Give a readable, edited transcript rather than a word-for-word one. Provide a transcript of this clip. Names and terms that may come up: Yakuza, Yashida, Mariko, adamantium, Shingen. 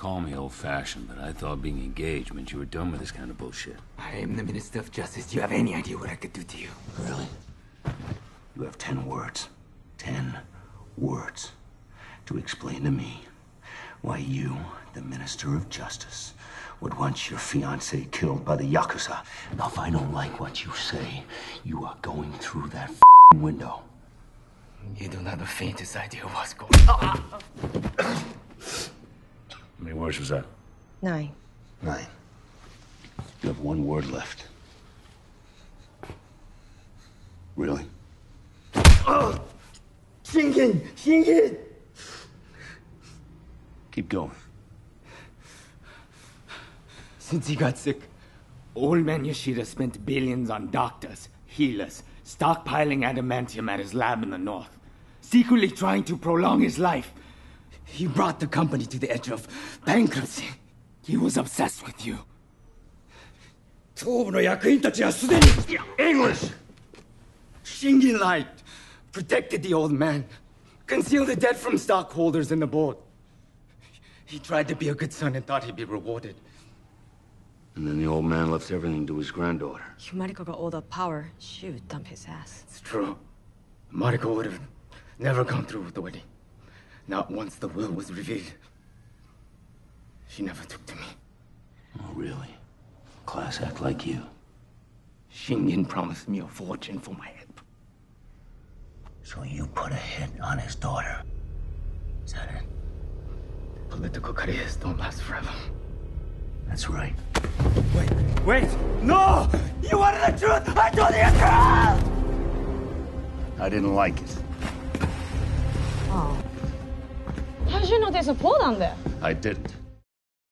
call me old-fashioned, but I thought being engaged meant you were done with this kind of bullshit. I am the Minister of Justice. Do you have any idea what I could do to you? Really? You have 10 words. 10 words. To explain to me why you, the Minister of Justice, would want your fiancé killed by the Yakuza. Now, if I don't like what you say, you are going through that f***ing window. You don't have the faintest idea what's going on. How many words was that? 9. 9. You have 1 word left. Really? Shingen! Shingen! Keep going. Since he got sick, old man Yashida spent billions on doctors, healers, stockpiling adamantium at his lab in the north, secretly trying to prolong his life. He brought the company to the edge of bankruptcy. He was obsessed with you. English! Shingen lied, protected the old man, concealed the debt from stockholders and the board. He tried to be a good son and thought he'd be rewarded. And then the old man left everything to his granddaughter. If Mariko got all the power, she would dump his ass. It's true. Mariko would have never come through with the wedding. Not once the will was revealed. She never took to me. Oh, really? Class act like you. Shingen promised me a fortune for my head. So you put a hit on his daughter. Is that it? Political careers don't last forever. That's right. Wait, wait! No! You wanted the truth! I told you the truth! I didn't like it. Oh. How'd you know there's a pole down there? I didn't.